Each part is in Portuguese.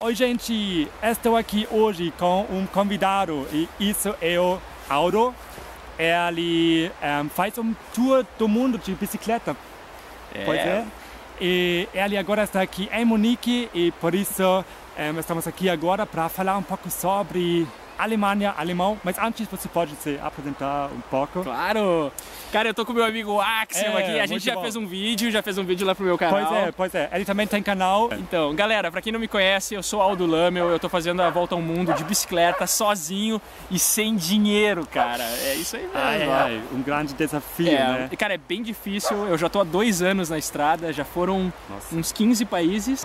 Oi gente, estou aqui hoje com um convidado e isso é o Aldo. Ele faz um tour do mundo de bicicleta, pois é. E ele agora está aqui em Munique e por isso estamos aqui agora para falar um pouco sobre Alemanha, alemão, mas antes você pode se apresentar um pouco. Claro! Cara, eu tô com meu amigo Axel aqui, a gente já fez um vídeo, lá pro meu canal. Pois é, ele também tem canal. Então, galera, pra quem não me conhece, eu sou Aldo Lammel, eu tô fazendo a volta ao mundo de bicicleta, sozinho e sem dinheiro, cara. É isso aí mesmo. Um grande desafio, né? Cara, é bem difícil, eu já tô há 2 anos na estrada, já foram uns 15 países.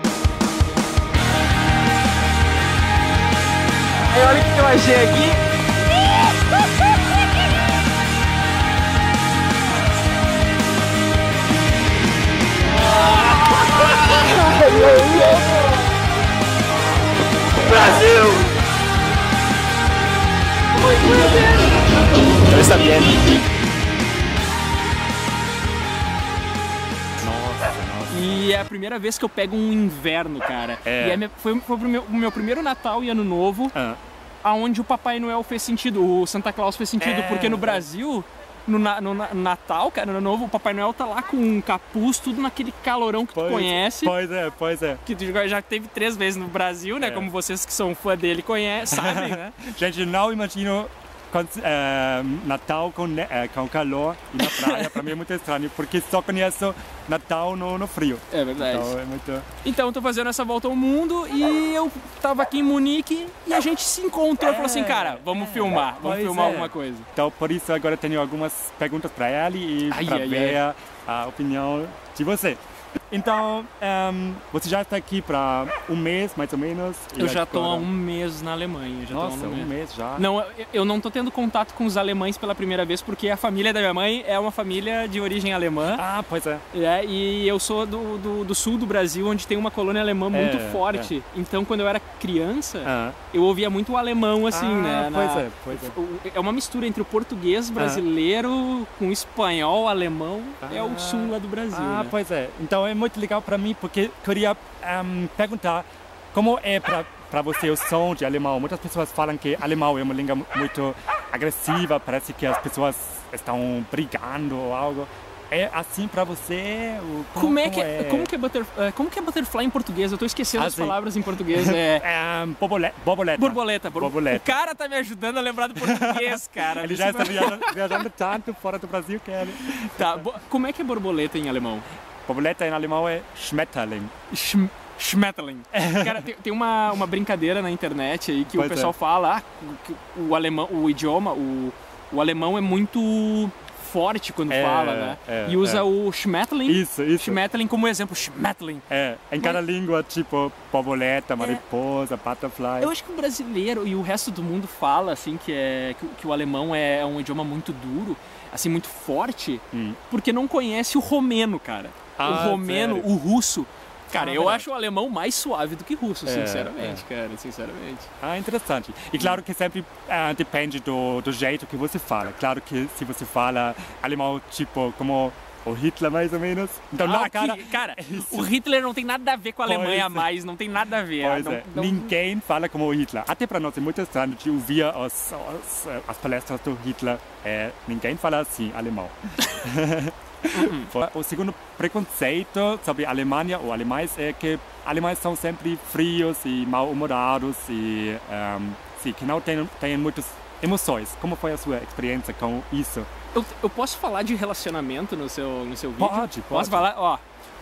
Olha o que eu achei aqui. Brasil! Muito está bem. E é a primeira vez que eu pego um inverno, cara. E foi o meu primeiro Natal e Ano Novo. Aonde o Papai Noel fez sentido, o Santa Claus fez sentido, porque no Brasil, no Natal, cara, no Novo, o Papai Noel tá lá com um capuz, tudo naquele calorão que tu conhece. Pois é. Que tu já teve 3 vezes no Brasil, né, como vocês que são fã dele conhecem, sabem, né? Gente, não imagino Natal com calor e na praia, pra mim é muito estranho, porque só conheço Natal no frio. É verdade. Então, então eu tô fazendo essa volta ao mundo e eu tava aqui em Munique e a gente se encontrou e falou assim, cara, vamos filmar alguma coisa. Então por isso agora eu tenho algumas perguntas pra ele e pra ver a opinião de você. Então, você já está aqui para um mês, mais ou menos? Eu já estou há um mês na Alemanha. Nossa, um mês já? Não, eu não estou tendo contato com os alemães pela primeira vez, porque a família da minha mãe é uma família de origem alemã. Ah, pois é. E eu sou do sul do Brasil, onde tem uma colônia alemã muito forte. Então, quando eu era criança, eu ouvia muito o alemão, assim, né? Pois é. É uma mistura entre o português brasileiro com o espanhol, alemão. É o sul lá do Brasil, né? Pois é. Então, é muito legal para mim porque queria perguntar como é para você o som de alemão. Muitas pessoas falam que alemão é uma língua muito agressiva, parece que as pessoas estão brigando ou algo. É assim para você? Como que é butterfly em português? Eu tô esquecendo as palavras em português. Borboleta. O cara tá me ajudando a lembrar do português, cara. Ele já está viajando tanto fora do Brasil que ele... Tá, como é que é borboleta em alemão? Borboleta em alemão é Schmetterling. Schmetterling. Cara, tem uma brincadeira na internet aí que o pessoal fala que o alemão, o idioma, o alemão é muito forte quando fala, né? E usa o Schmetterling. Isso. Schmetterling como exemplo. Schmetterling. Em cada língua, tipo borboleta, mariposa, butterfly. Eu acho que o brasileiro e o resto do mundo fala assim que o alemão é um idioma muito duro, assim, muito forte, porque não conhece o romeno, cara. O romeno, o russo. Cara, eu acho o alemão mais suave do que o russo, sinceramente, cara, sinceramente. Interessante. E claro que sempre depende do jeito que você fala. Claro que se você fala alemão, tipo, como o Hitler, mais ou menos. Então, cara, o Hitler não tem nada a ver com a Alemanha mais, não tem nada a ver. Ninguém fala como o Hitler. Até para nós é muito estranho de ouvir as palestras do Hitler. Ninguém fala assim, alemão. O segundo preconceito sobre a Alemanha ou alemães é que alemães são sempre frios e mal-humorados e que não têm muitas emoções. Como foi a sua experiência com isso? Eu posso falar de relacionamento no seu vídeo? Pode. Posso falar? Ó,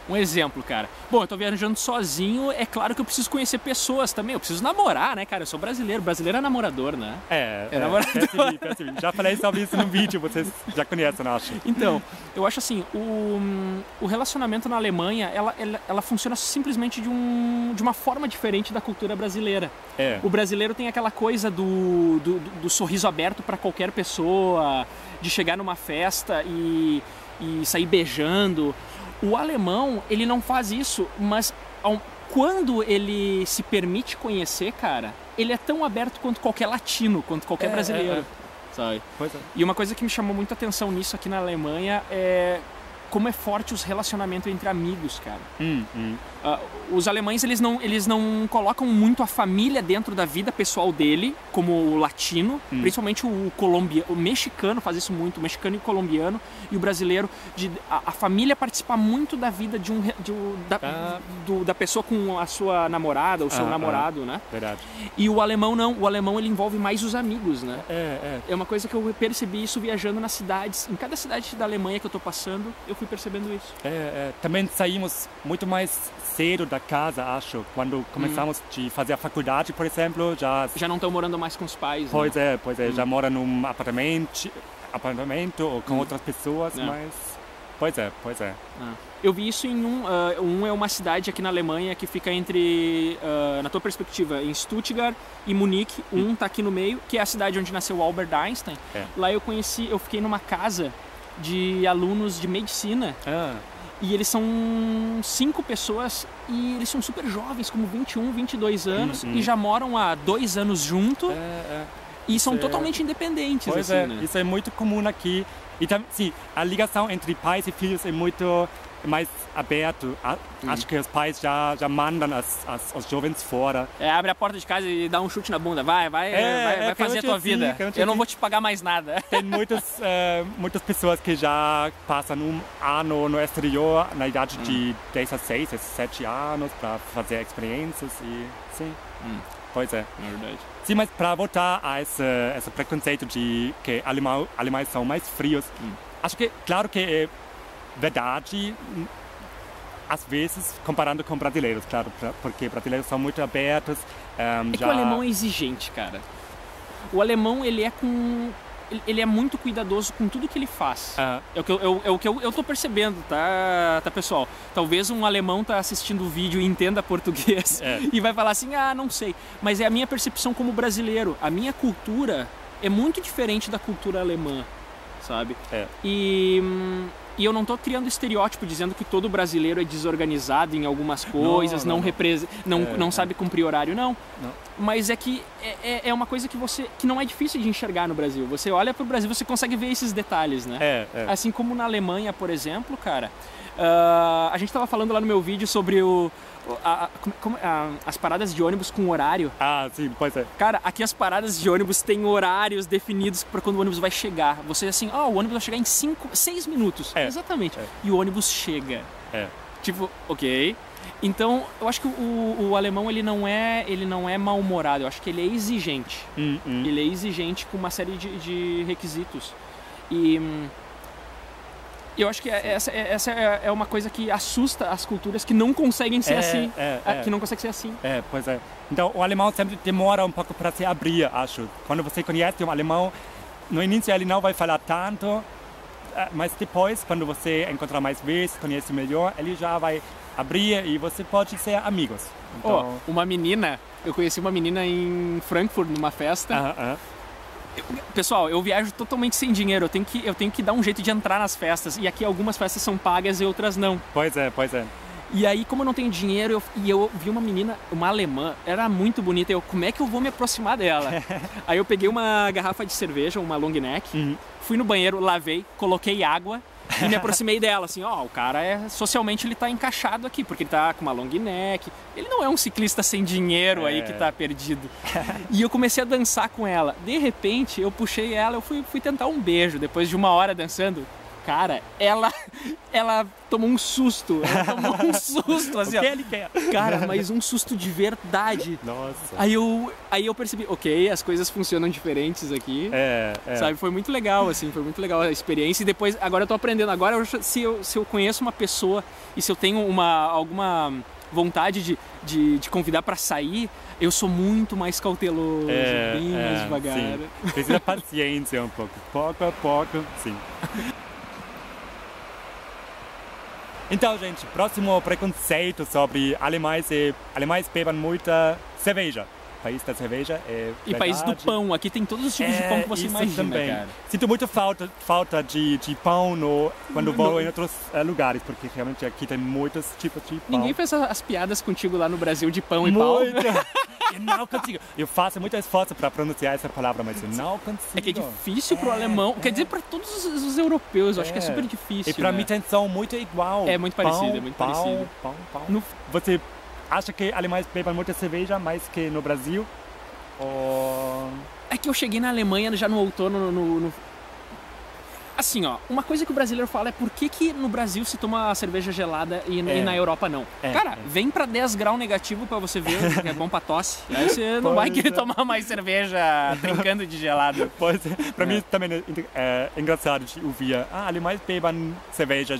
um exemplo, cara. Bom, eu tô viajando sozinho, é claro que eu preciso conhecer pessoas também, eu preciso namorar, né, cara? Eu sou brasileiro, brasileiro é namorador, né? É namorador. Percebi. Já falei sobre isso no vídeo, vocês já conhecem, eu acho. Então, eu acho assim, o relacionamento na Alemanha, ela funciona simplesmente de uma forma diferente da cultura brasileira. O brasileiro tem aquela coisa do sorriso aberto para qualquer pessoa, de chegar numa festa e sair beijando. O alemão, ele não faz isso, mas quando ele se permite conhecer, cara, ele é tão aberto quanto qualquer latino, quanto qualquer brasileiro, sabe? E uma coisa que me chamou muita atenção nisso aqui na Alemanha é como é forte os relacionamentos entre amigos, cara. Os alemães, eles não colocam muito a família dentro da vida pessoal dele, como o latino, principalmente o colombiano, o mexicano faz isso muito, o mexicano e o colombiano, e o brasileiro, de a família participar muito da vida da pessoa com a sua namorada, o seu namorado, né? Verdade. E o alemão não, o alemão ele envolve mais os amigos, né? É uma coisa que eu percebi isso viajando nas cidades, em cada cidade da Alemanha que eu tô passando, eu fui percebendo isso. Também saímos muito mais cedo da casa, acho. Quando começamos de fazer a faculdade, por exemplo, já não estão morando mais com os pais. Pois é, já mora num apartamento ou com outras pessoas, mas pois é. Eu vi isso em é uma cidade aqui na Alemanha que fica entre, na tua perspectiva, em Stuttgart e Munique. Tá aqui no meio, que é a cidade onde nasceu Albert Einstein. Lá eu fiquei numa casa de alunos de medicina. E eles são 5 pessoas e eles são super jovens, como 21, 22 anos, e já moram há 2 anos junto e são totalmente independentes. Pois assim, né? Isso é muito comum aqui. E sim, a ligação entre pais e filhos é muito mais aberto. Acho que os pais já mandam os jovens fora. Abre a porta de casa e dá um chute na bunda. Vai fazer a tua vida. Eu não vou te pagar mais nada. Tem muitas pessoas que já passam um ano no exterior, na idade de 16, 17 anos, para fazer experiências. E sim, pois é. É verdade. Sim, mas para voltar a esse preconceito de que alemães são mais frios, acho que, claro que é verdade, às vezes, comparando com brasileiros, claro, porque brasileiros são muito abertos. Que o alemão é exigente, cara. O alemão, ele é muito cuidadoso com tudo que ele faz. É o que eu tô percebendo, tá, pessoal? Talvez um alemão tá assistindo o vídeo e entenda português e vai falar assim, não sei. Mas é a minha percepção como brasileiro. A minha cultura é muito diferente da cultura alemã, sabe? E eu não estou criando estereótipo dizendo que todo brasileiro é desorganizado em algumas coisas, não sabe cumprir horário, não. Mas é que é uma coisa que não é difícil de enxergar no Brasil. Você olha para o Brasil, você consegue ver esses detalhes, né? Assim como na Alemanha, por exemplo, cara, a gente estava falando lá no meu vídeo sobre as paradas de ônibus com horário. Sim, pode ser. Cara, aqui as paradas de ônibus têm horários definidos para quando o ônibus vai chegar. Você assim, o ônibus vai chegar em 6 minutos. Exatamente. E o ônibus chega. Tipo, ok. Então, eu acho que o alemão, ele não é mal-humorado. Eu acho que ele é exigente. Ele é exigente com uma série de requisitos. E eu acho que essa é uma coisa que assusta as culturas que não conseguem ser assim. Que não conseguem ser assim. Pois é. Então, o alemão sempre demora um pouco para se abrir, acho. Quando você conhece um alemão, no início ele não vai falar tanto, mas depois, quando você encontrar mais vezes, conhece melhor, ele já vai abrir e você pode ser amigos. Então... eu conheci uma menina em Frankfurt, numa festa. Pessoal, eu viajo totalmente sem dinheiro, eu tenho que dar um jeito de entrar nas festas. E aqui algumas festas são pagas e outras não. Pois é. E aí, como eu não tenho dinheiro, eu vi uma menina, uma alemã, era muito bonita. Como é que eu vou me aproximar dela? Aí eu peguei uma garrafa de cerveja, uma long neck, fui no banheiro, lavei, coloquei água e me aproximei dela, assim, o cara socialmente ele tá encaixado aqui, porque ele tá com uma long neck, ele não é um ciclista sem dinheiro aí que tá perdido. E eu comecei a dançar com ela, de repente eu puxei ela, eu fui tentar um beijo, depois de 1 hora dançando, cara, ela tomou um susto, assim, o que ele quer? Cara, mas um susto de verdade. Nossa. Aí eu percebi, ok, as coisas funcionam diferentes aqui, sabe, foi muito legal a experiência. E depois, agora eu tô aprendendo, se eu conheço uma pessoa e se eu tenho alguma vontade de convidar para sair, eu sou muito mais cauteloso, bem mais devagar. Sim. Precisa paciência um pouco, pouco a pouco, sim. Então, gente, próximo preconceito sobre alemães é... Alemães bebem muita cerveja. País da cerveja é verdade. E país do pão. Aqui tem todos os tipos de pão que você imagina, também. Cara. Sinto muito falta de pão quando vou em outros lugares, porque realmente aqui tem muitos tipos de pão. Ninguém fez as piadas contigo lá no Brasil de pão e pau. eu não consigo. Eu faço muito esforço para pronunciar essa palavra, mas eu não consigo. É que é difícil para o alemão, quer dizer, para todos os europeus, eu acho que é super difícil. E para mim, tensão muito igual. É muito parecido, pão, é muito parecido. Pão, pão, pão. No... Você acha que alemães bebem muita cerveja mais que no Brasil? Ou... É que eu cheguei na Alemanha já no outono, Assim, ó, uma coisa que o brasileiro fala é por que que no Brasil se toma cerveja gelada e na Europa não. Cara, vem pra 10 graus negativo pra você ver que é bom pra tosse. Aí você não vai querer tomar mais cerveja trincando de gelado. Pois é. Pra mim também é engraçado de ouvir, alemães bebam cerveja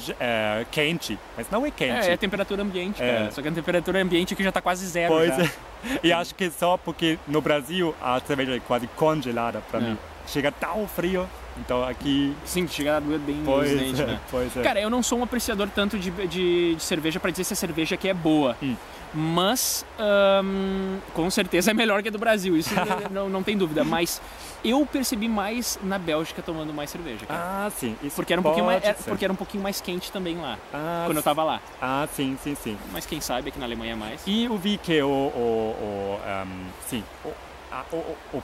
quente, mas não é quente. É temperatura ambiente, cara. Só que é a temperatura ambiente que já tá quase zero. Pois já. É. E acho que só porque no Brasil a cerveja é quase congelada pra mim. Chega tão frio. Então aqui... Sim, chegar a doer bem pois nos dentes, né? Pois é. Cara, eu não sou um apreciador tanto de cerveja pra dizer se a cerveja aqui é boa. Mas, com certeza é melhor que a do Brasil, isso não tem dúvida. Mas eu percebi mais na Bélgica tomando mais cerveja. Cara. Ah, sim. Isso porque, era um pouquinho mais quente também lá, quando eu tava lá. Ah, sim, sim, sim. Mas quem sabe aqui na Alemanha é mais. E eu vi que o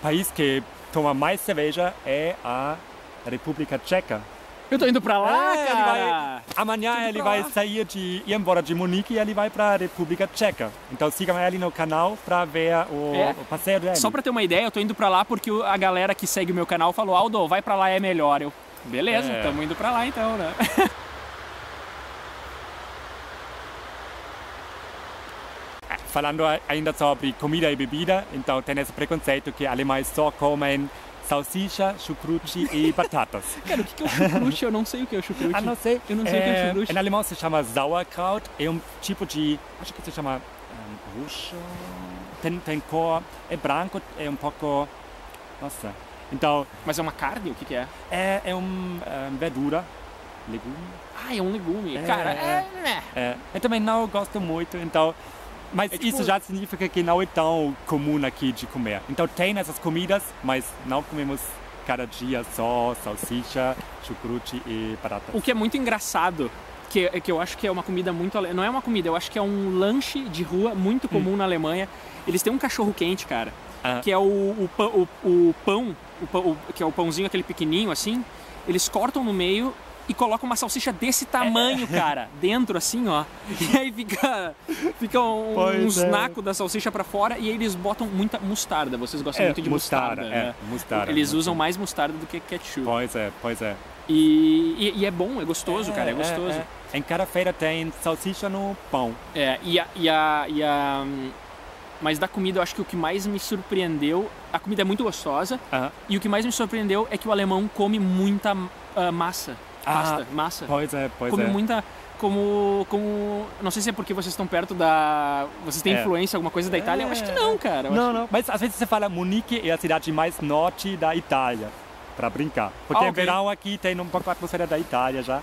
país que toma mais cerveja é a República Tcheca. Eu tô indo pra lá, cara! Amanhã ele vai sair ir embora de Munique e ele vai pra República Tcheca. Então sigam ele no canal pra ver o passeio dele. Só pra ter uma ideia, eu tô indo pra lá porque a galera que segue o meu canal falou: Aldo, vai pra lá, é melhor. Eu, beleza, tamo indo pra lá então, né? Falando ainda sobre comida e bebida, então tem esse preconceito que alemães só comem salsicha, chucrute e batatas. Cara, o que é o chucrute? Eu não sei o que é o chucrute. Ah, não sei. Eu não sei o que é o chucrute. Em alemão se chama sauerkraut, é um tipo de... Acho que se chama roxo... Tem cor... É branco, é um pouco... Nossa. Então... Mas é uma carne? O que é? É uma verdura. Legume. Ah, é um legume. Cara, eu também não gosto muito, então... Mas isso já significa que não é tão comum aqui de comer. Então tem essas comidas, mas não comemos cada dia só salsicha, chucrute e batatas. O que é muito engraçado, que eu acho que é uma comida muito... Não é uma comida, eu acho que é um lanche de rua muito comum na Alemanha. Eles têm um cachorro quente, cara, que é o pão, que é o pãozinho aquele pequenininho assim. Eles cortam no meio e coloca uma salsicha desse tamanho, cara, dentro assim, ó. E aí fica uns nacos da salsicha pra fora e aí eles botam muita mostarda. Vocês gostam muito de mostarda, né? Mostarda. Eles usam mais mostarda do que ketchup. Pois é, pois é. E é bom, é gostoso, cara, é gostoso. Em cada feira tem salsicha no pão. Mas da comida eu acho que o que mais me surpreendeu... A comida é muito gostosa e o que mais me surpreendeu é que o alemão come muita massa. Pasta, massa. Pois é, pois é. Come muita, como... Não sei se é porque vocês estão perto da... Vocês têm influência, alguma coisa da Itália? Eu acho que não, cara. Não. Mas às vezes você fala Munique é a cidade mais norte da Itália, pra brincar. Porque o verão aqui tem um pouco a atmosfera da Itália já.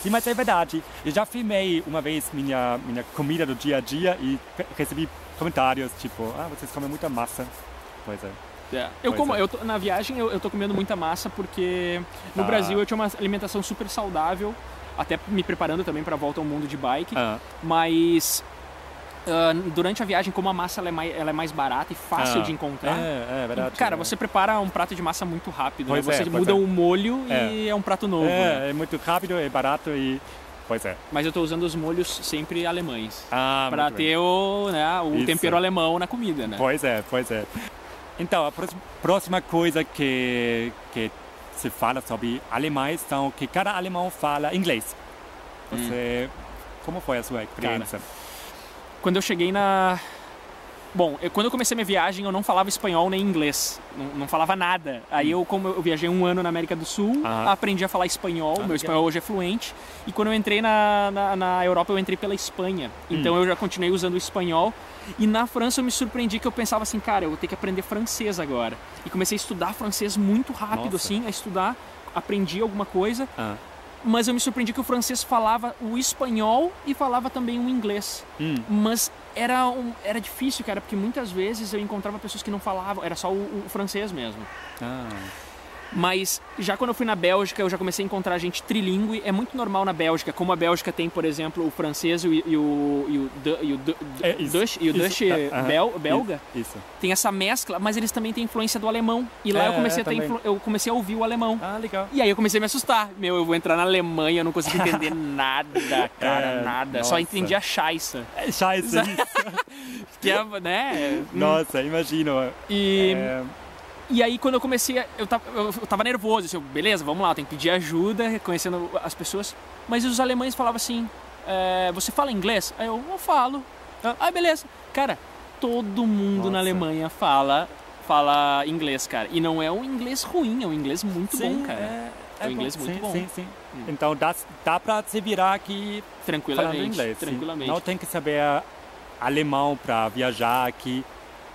Sim, mas é verdade. Eu já filmei uma vez minha comida do dia a dia e recebi comentários tipo, vocês comem muita massa. Pois é. Na viagem eu tô comendo muita massa porque no Brasil eu tinha uma alimentação super saudável, até me preparando também para a volta ao mundo de bike, mas durante a viagem, como a massa ela é mais barata e fácil de encontrar, verdade, cara, você prepara um prato de massa muito rápido, pois né? Você muda o molho e é um prato novo. Né? É muito rápido, é barato e... Pois é. Mas eu estou usando os molhos sempre alemães, para ter o tempero alemão na comida, né? Pois é, pois é. Então, a próxima coisa que se fala sobre alemães são que cada alemão fala inglês. Você, como foi a sua experiência? Cara, quando eu cheguei na... Bom, quando eu comecei minha viagem, eu não falava espanhol nem inglês. Não falava nada. Aí, como eu viajei um ano na América do Sul, aprendi a falar espanhol. Meu espanhol hoje é fluente. E quando eu entrei na Europa, eu entrei pela Espanha. Então, eu já continuei usando o espanhol. E na França, eu me surpreendi que eu pensava assim, cara, eu vou ter que aprender francês agora. E comecei a estudar francês muito rápido, assim, a estudar. Aprendi alguma coisa. Mas eu me surpreendi que o francês falava o espanhol e falava também o inglês. Mas era difícil, cara, porque muitas vezes eu encontrava pessoas que não falavam, era só o francês mesmo. Mas já quando eu fui na Bélgica, eu já comecei a encontrar gente trilingue. É muito normal na Bélgica, como a Bélgica tem, por exemplo, o francês e o Dutch belga. Tem essa mescla, mas eles também têm influência do alemão. E lá eu comecei a ouvir o alemão. Ah, legal. E aí eu comecei a me assustar. Meu, eu vou entrar na Alemanha, eu não consigo entender nada, cara, nada. Nossa. Só entendi a Scheiße. É, Scheiße. Que é, né? Nossa, imagino. E aí quando eu comecei, eu tava nervoso, assim, beleza, vamos lá, eu tenho que pedir ajuda, conhecendo as pessoas. Mas os alemães falavam assim, você fala inglês? Aí eu falo. Ah, beleza. Cara, todo mundo na Alemanha fala inglês, cara. E não é um inglês ruim, é um inglês muito bom, cara. É um inglês muito bom. Sim, sim. Então dá pra se virar aqui falando inglês. Tranquilamente. Não tem que saber alemão pra viajar aqui.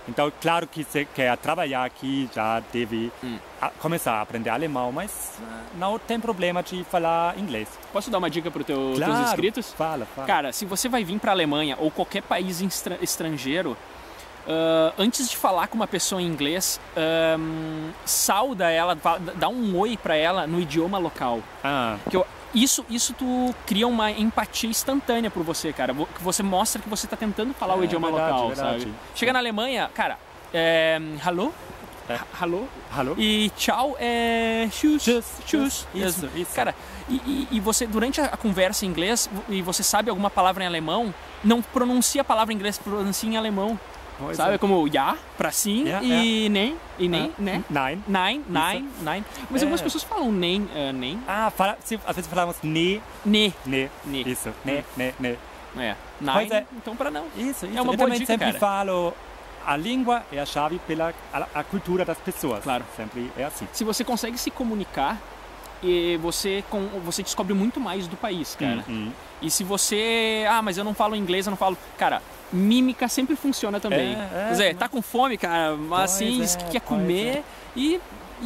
Então, claro que você quer trabalhar aqui, já deve começar a aprender alemão, mas não tem problema de falar inglês. Posso dar uma dica para os teus inscritos? Fala. Cara, se você vai vir para a Alemanha ou qualquer país estrangeiro, antes de falar com uma pessoa em inglês, sauda ela, dá um oi para ela no idioma local. Isso tu cria uma empatia instantânea por você, cara. Você mostra que você tá tentando falar o idioma local, sabe? Chega na Alemanha, cara, hello e tchau é tschüss. Isso. Cara, e você, durante a conversa em inglês, e você sabe alguma palavra em alemão, não pronuncia a palavra em inglês, pronuncia em alemão. Sabe, como ja, pra sim, e nem, né? Nein. Mas algumas pessoas falam nem, nem. Ah, às vezes falamos ne. Ne. Isso, ne. É, nein, então pra não. Isso. É uma boa dica, cara. Eu também sempre falo, a língua é a chave pela a cultura das pessoas. Claro. Sempre é assim. Se você consegue se comunicar, você descobre muito mais do país, cara. E se você... Ah, mas eu não falo inglês, eu não falo... Cara... Mímica sempre funciona também. Quer dizer, tá com fome, cara, mas assim, quer comer e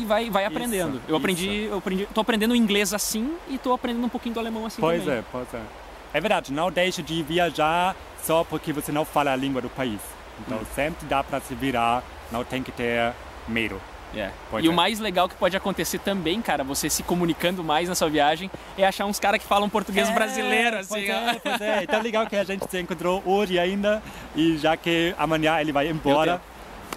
vai aprendendo. Eu aprendi, tô aprendendo inglês assim e tô aprendendo um pouquinho do alemão assim também. Pois é. É verdade, não deixe de viajar só porque você não fala a língua do país. Então sempre dá pra se virar, não tem que ter medo. E o mais legal que pode acontecer também, cara, você se comunicando mais na sua viagem, é achar uns caras que falam português brasileiro, assim. Pois é. Então legal que a gente se encontrou hoje ainda, e já que amanhã ele vai embora.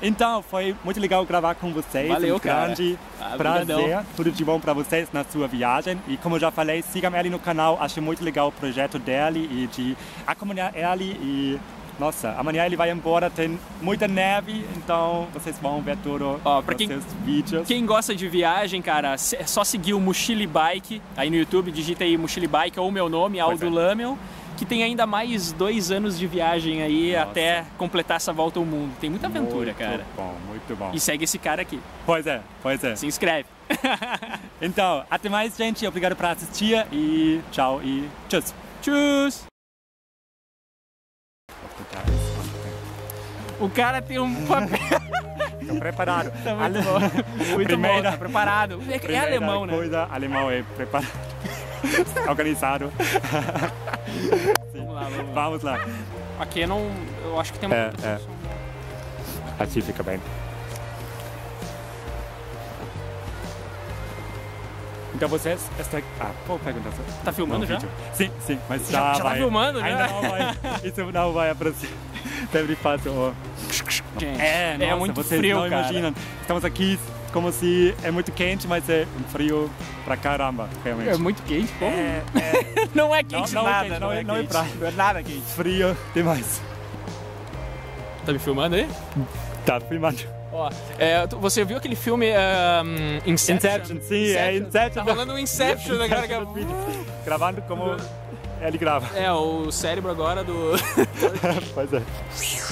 Então, foi muito legal gravar com vocês. Valeu, grande prazer. Tudo de bom pra vocês na sua viagem. E como eu já falei, sigam ele no canal. Achei muito legal o projeto dele e de acompanhar ele. Nossa, amanhã ele vai embora, tem muita neve, então vocês vão ver tudo nos seus vídeos. Quem gosta de viagem, cara, é só seguir o Mochila e Bike, aí no YouTube, digita aí Mochila e Bike ou o meu nome, Aldo Lammel, que tem ainda mais 2 anos de viagem aí até completar essa volta ao mundo. Tem muita aventura, cara. Muito bom. E segue esse cara aqui. Pois é. Se inscreve. Então, até mais, gente. Obrigado por assistir e tchau e tschüss. Tschüss. O cara tem um papel. Estou preparado. Tá muito bom. Muito bom, tá preparado. É alemão, né? Alemão é preparado. Organizado. Vamos lá. Aqui não. Eu acho que tem uma. Assim fica bem. Então vocês... Vou perguntar. Tá filmando já? Sim, mas já vai. Tá filmando já? Isso não vai aparecer. Sempre faço é muito frio, não imaginam. Estamos aqui como se... É muito quente, mas é um frio pra caramba, realmente. É muito quente? Como? Não é quente nada. Não é quente. Não é nada quente. Frio demais. Tá me filmando aí? Tá filmando. Você viu aquele filme Inception? Sim, Inception. Tá rolando um Inception agora. Gravando como ele grava. É, o cérebro agora do... Pois é.